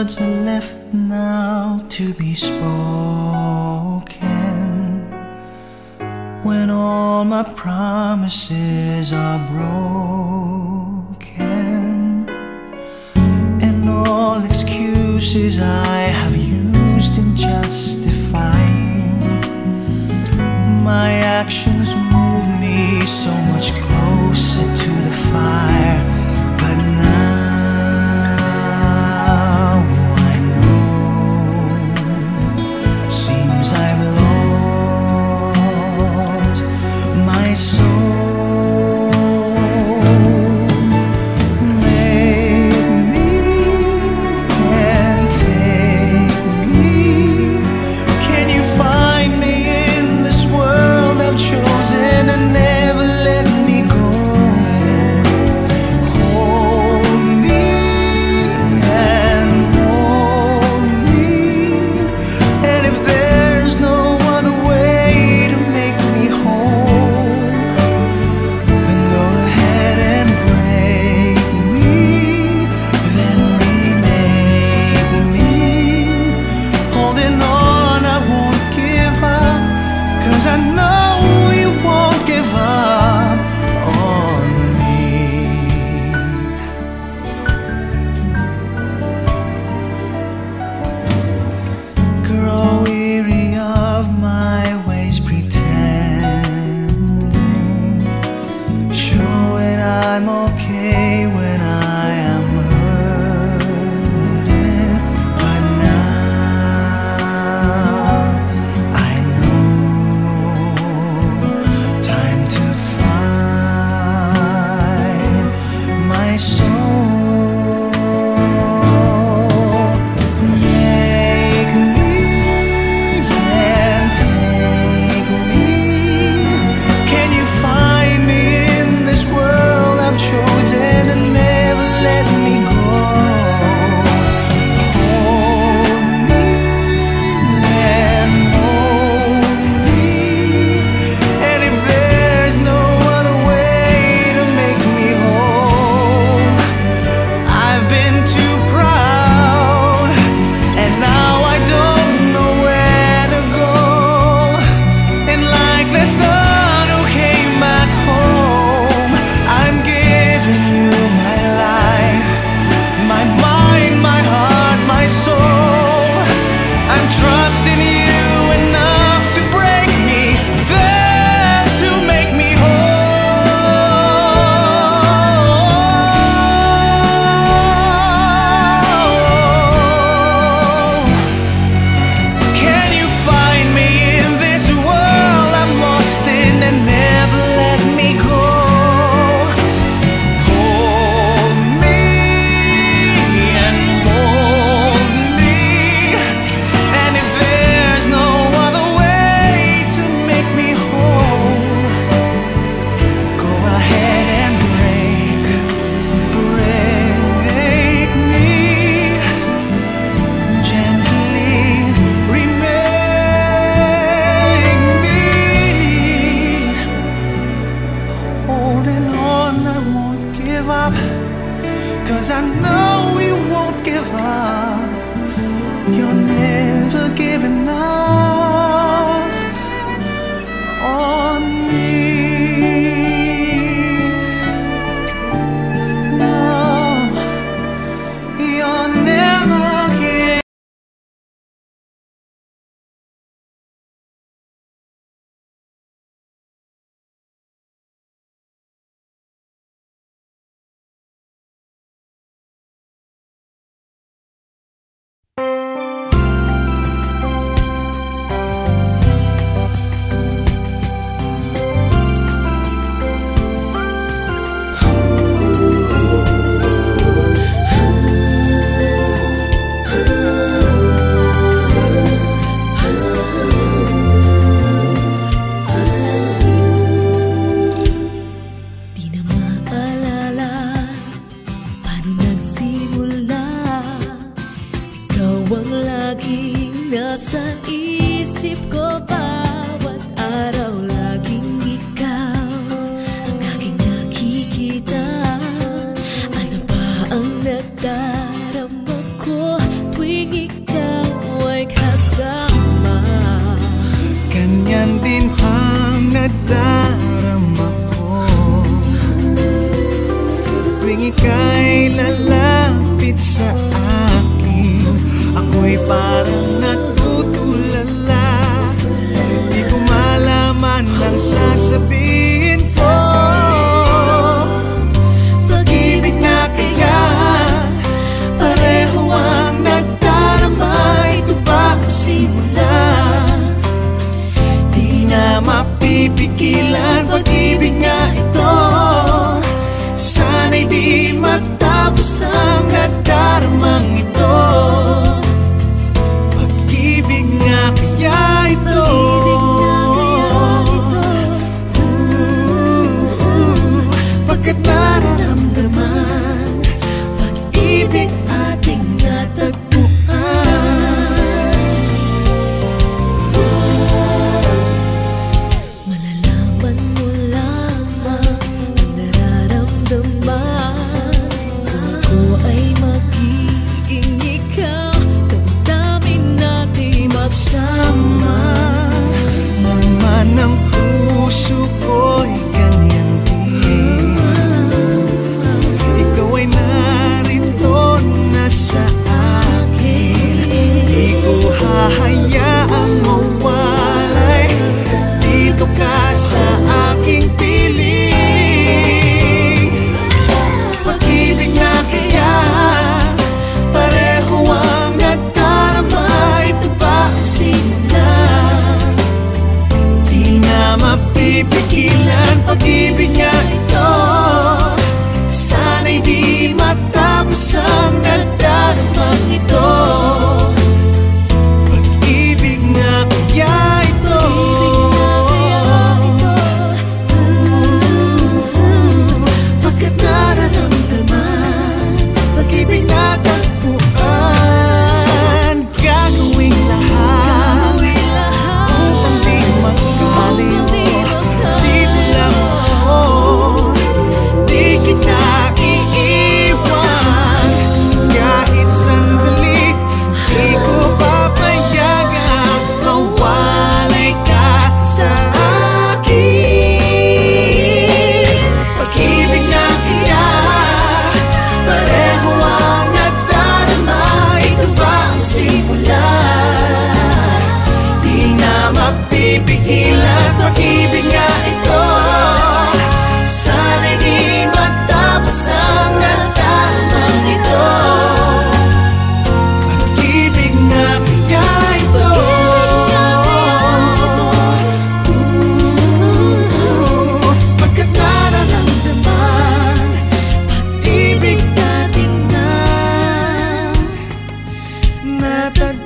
words are left now to be spoken, when all my promises are broken, and all excuses I have used in justifying my actions move me so much closer to the fire. But now ika'y lalapit sa akin, ako'y parang natutulala. Di ko malaman ang sasabihin ko. Pag-ibig na kaya pareho ang nagdarama. Ito ba ang simula? Di na mapipigilan, pag-ibig nga ito. Sana'y di matapos ang nagdaramang ito. Pag-ibig nga kaya ito. Pagkat nararamdaman, pag-ibig ating natagpuan. Malalaman mo lamang ang nararamdaman. Kung ako ay magiging ikaw, damdamin natin magsama. Naman ang puso ko'y ganyan din. Ikaw ay narito na sa akin. Di ko hahayaang mawalay. Dito ka sa aking piling. Pag-ibig na kaya pareho ang nagdarama. Ito ba ang simula? Di na mapipigilan, pag-ibig nga ito. Sana'y di matapos ang nagdaramang ito. Pag-ibig nga kaya ito. Pagkat nararamdaman, pag-ibig natagpuan. Gagawin lahat upang di magkalimutan. Dito lang ako, di kita iiwan. Kahit sandali, di ko papayagang mawalay ka sa akin. Pag-ibig na kaya pareho ang nagdarama. Ito ba ang simula? Di na mapipigilan, pag-ibig nga ito. Sana'y di matapos ang nagdaramang ito. Pag-ibig na kaya ito. Pagkat nararamdaman, pag-ibig natin na natagpuan.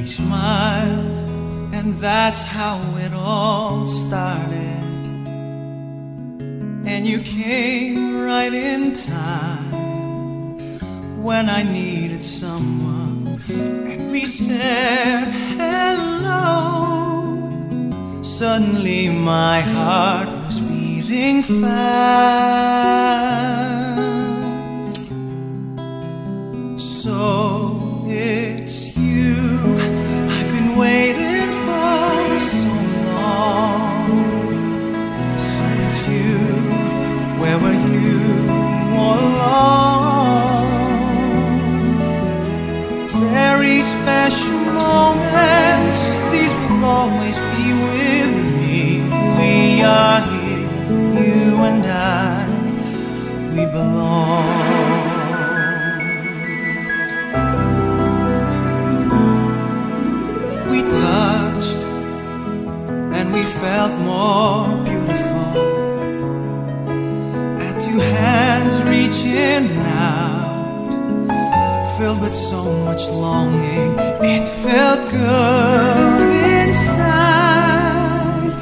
We smiled, and that's how it all started. And you came right in time when I needed someone. And we said hello. Suddenly my heart was beating fast. So it's you waited for so long. So it's you, where were you all along? Very special moments, these will always be with me. We are here, you and I, we belong. We touched and we felt more beautiful. hands reaching out, filled with so much longing. It felt good inside.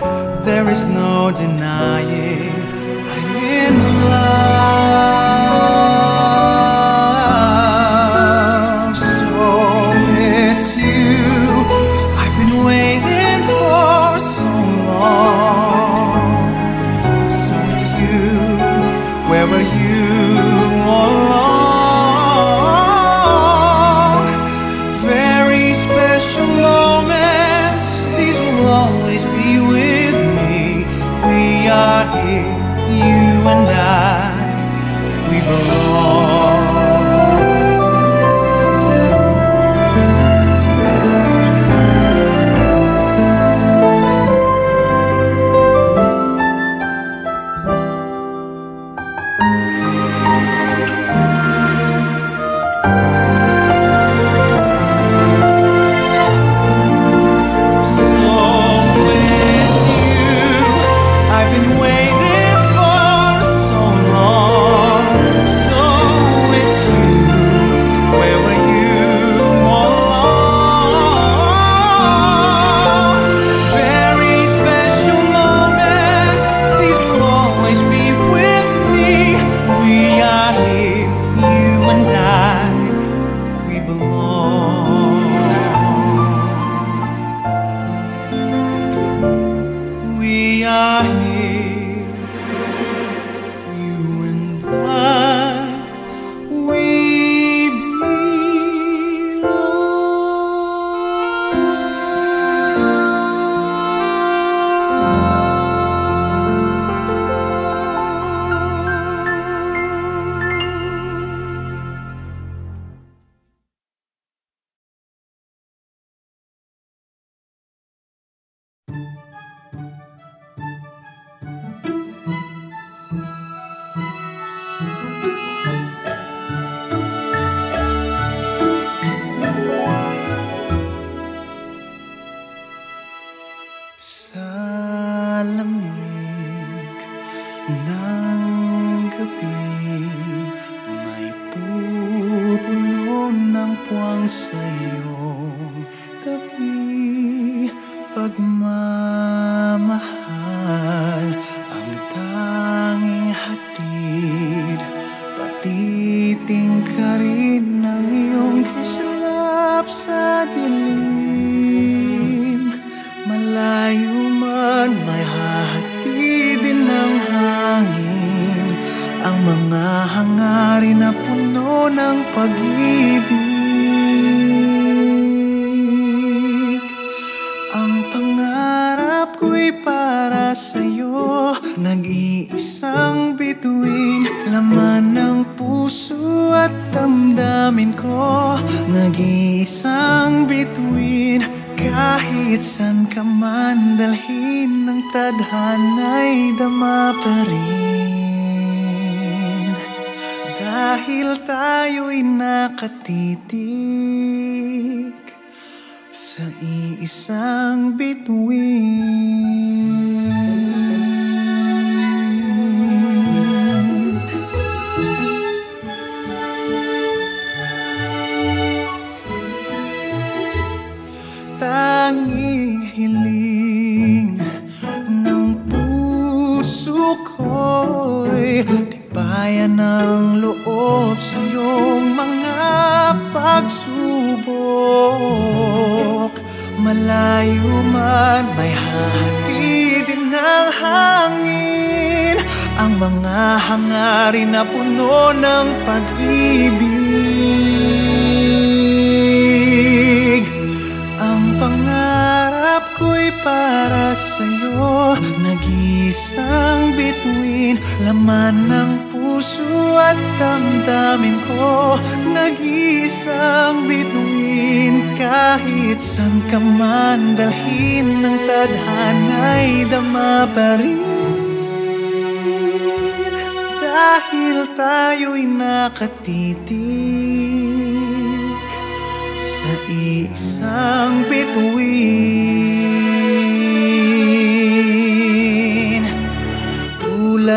There is no denying I'm in love. So it's you I've been waiting for so long. So it's you. Where were you all along? Very special moments, these will always be with me. We are here, you and I, we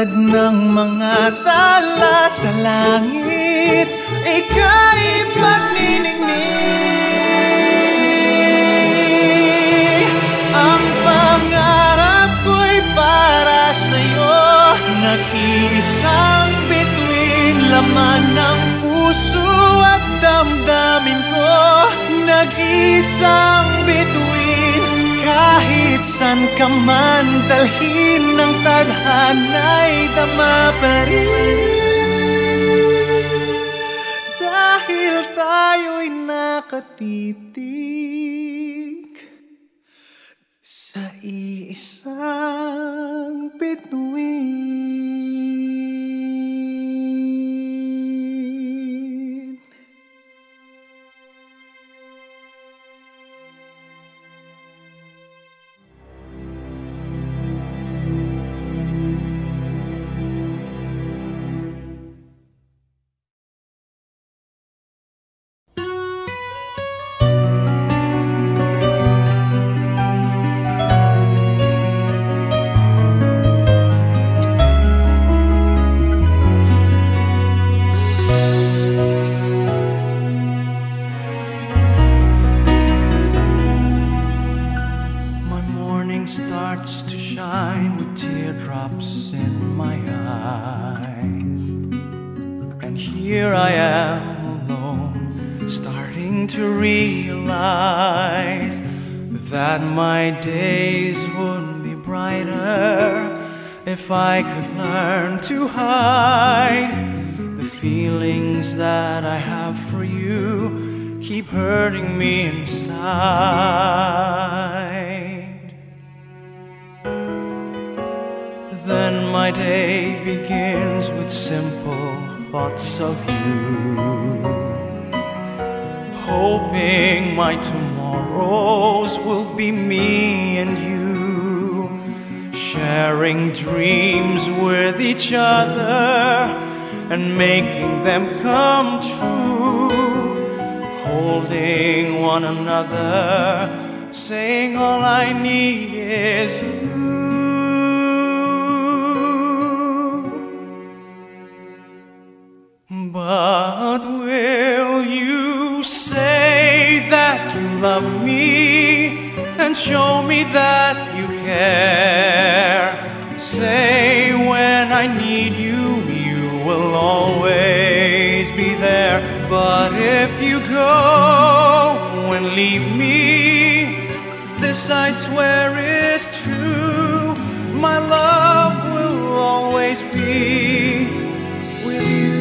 Tulad ng mga tala sa langit, ika'y pagniningning. Ang pangarap ko'y para sa'yo, nag-iisang bituin, laman ng puso at damdamin ko, nag-iisang bituin. Kahit saan ka man dalhin ng tadhana'y dama pa rin, dahil tayo'y nakatitig sa iisang bituin. If I could learn to hide the feelings that I have for you, keep hurting me inside, then my day begins with simple thoughts of you, hoping my tomorrows will be me and you, sharing dreams with each other and making them come true, holding one another, saying all I need is you. But will you say that you love me and show me that you care? Say when I need you, you will always be there. But if you go and leave me, this I swear is true, my love will always be with you.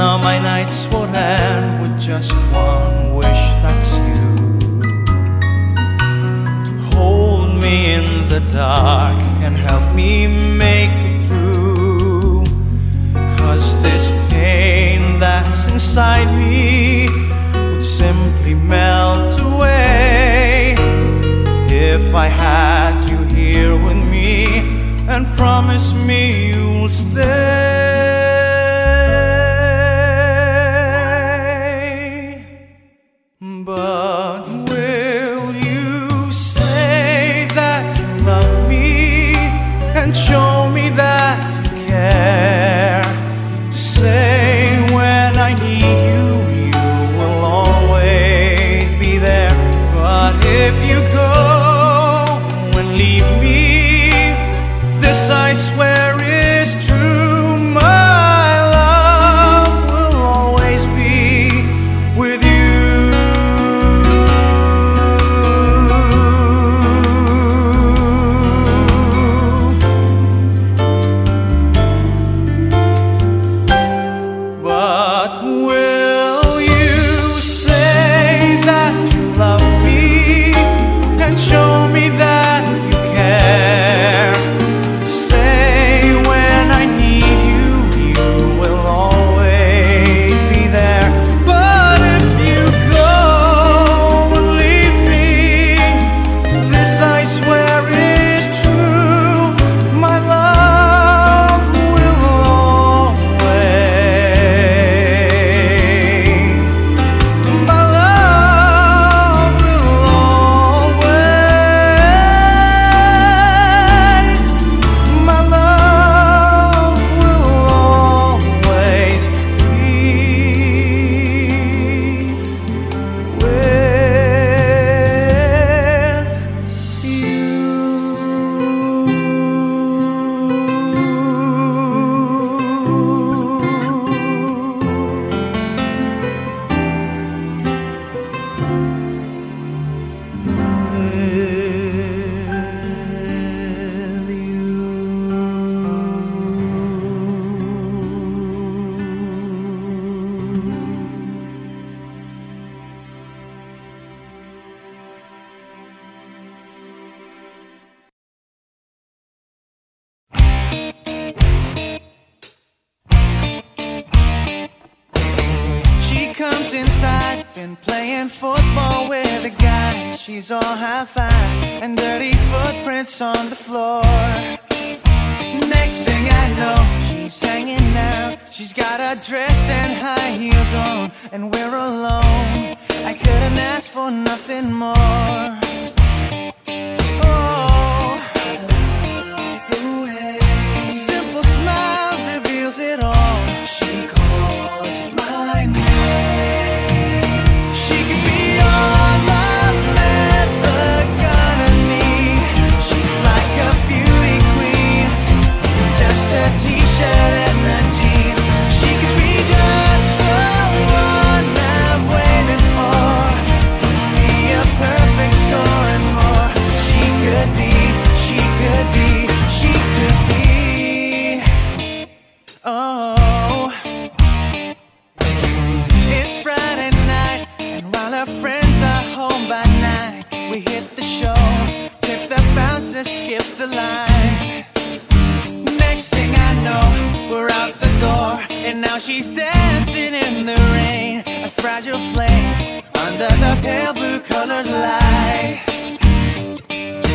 Now my nights would end with just one wish, that's you, to hold me in the dark and help me make it through, 'cause this pain that's inside me would simply melt away if I had you here with me and promise me you'll stay. But will you say that you love me and show me that you care? Say when I need you, you will always be there. But if you go and leave me, this I swear is true, my love will always be with you. comes inside, been playing football with a guy. She's all high fives and dirty footprints on the floor. Next thing I know, she's hanging out. She's got a dress and high heels on, and we're alone. I couldn't ask for nothing more. Skip the line. Next thing I know, we're out the door, and now she's dancing in the rain, a fragile flame under the pale blue colored light.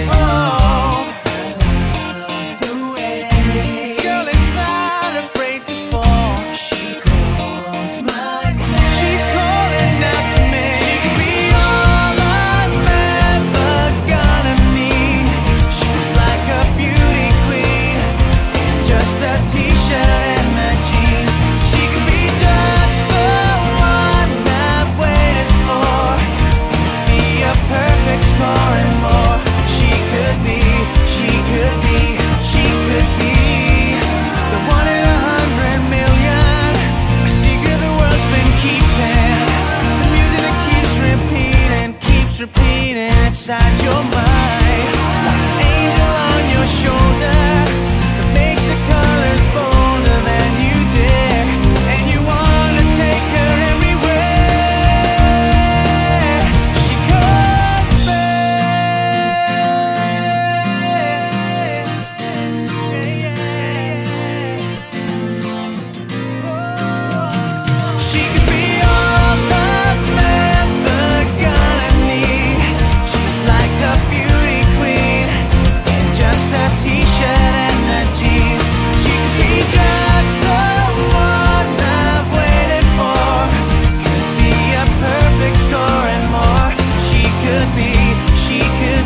Oh, inside your mind, like an angel on your shoulder that makes the colors bolder than you dare, and you wanna take her everywhere. She could be. She could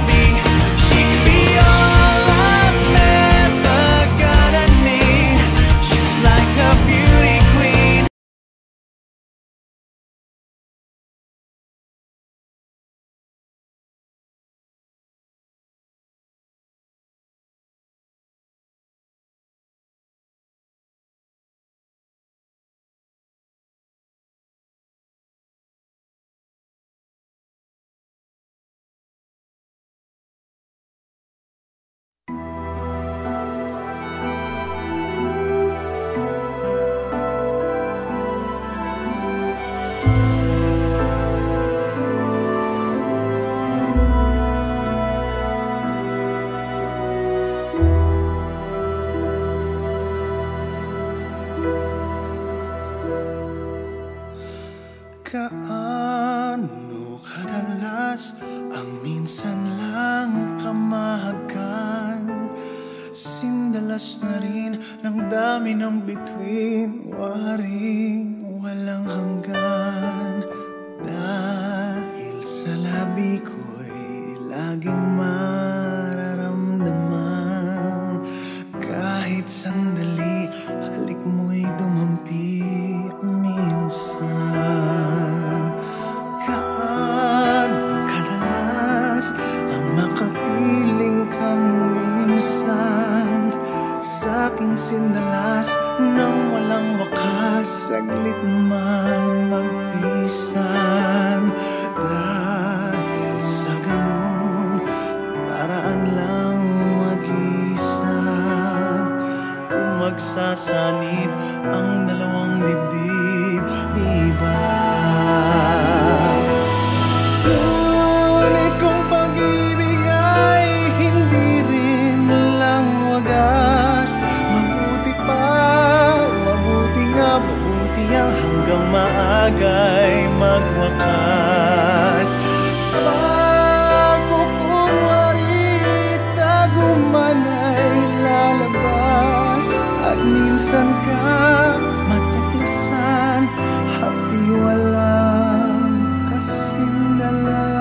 be all I've ever gonna need. Gaano kadalas ang minsan lang kamahagan, sindalas na rin ng dami ng bituin, waring walang hanggan. Dahil sa labi ko'y laging mararamdaman, kahit sandali halik mo'y dumampi minsan. Sindalas ng walang wakas, hanggang maaga'y magwakas. Pagkukunwarit na gumana'y lalabas, at minsan ka matuklasan at di walang kasindalas.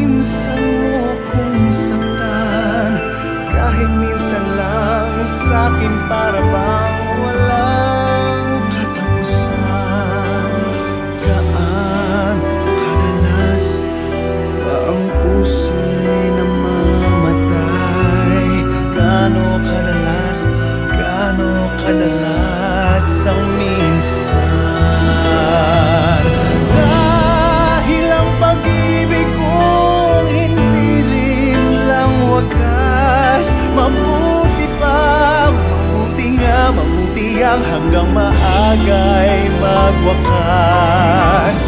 Minsan mo kong saktan, kahit minsan lang sa'kin para bang walang katapusan. Gaano kadalas ba ang puso'y namamatay? Gaano kadalas ang minsan? Dahil ang pag-ibig kung hindi rin lang wagas. Mabuti pa, mabuti ang hanggang maaga'y magwakas.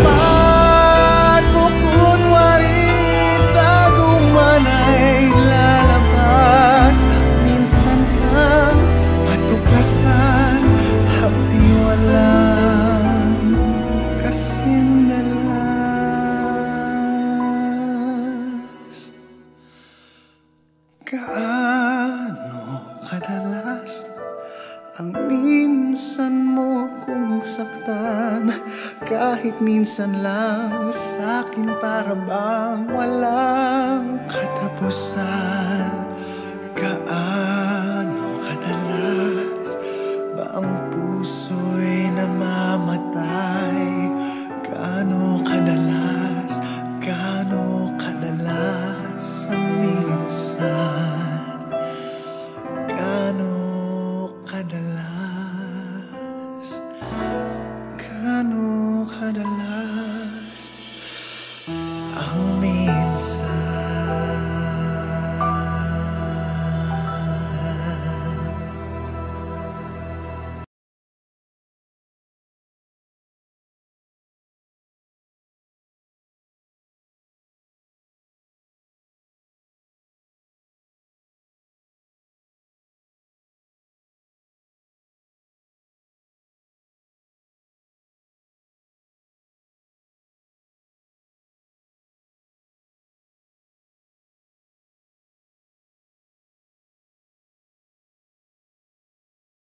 Pagkukunwarit na gumana'y lalabas, minsan kang matuklasan at di walang kasindalas. Gaano kadalas ang minsan mo kong saktan, kahit minsan lang sa'kin para bang walang katapusan. Gaano